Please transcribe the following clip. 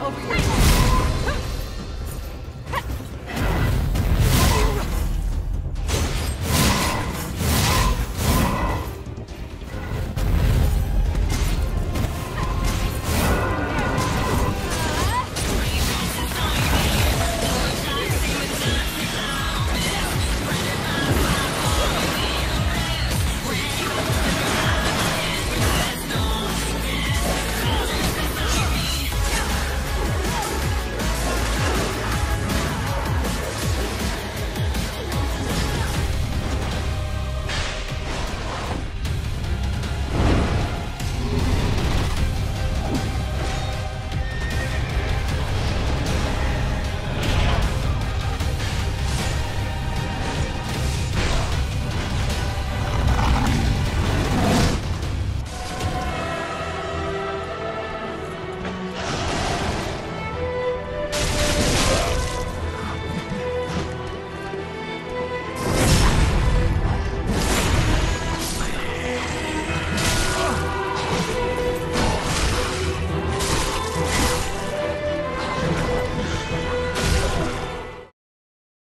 over your head.